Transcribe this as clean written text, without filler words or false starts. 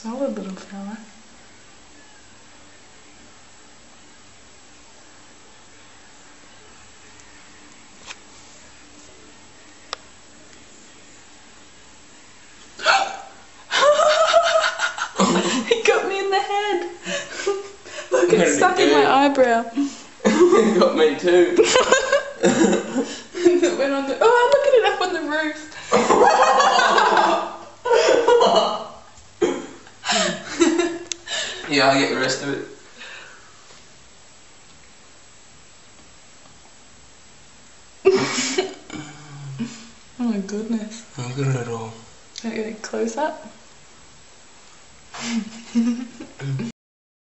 Solid little fella. He got me in the head. Look, it's stuck in my eyebrow. It got me too. It went on the... Oh, look at it up on the roof. Yeah, I'll get the rest of it. Oh my goodness. I'm good at it all. Can I get a close up?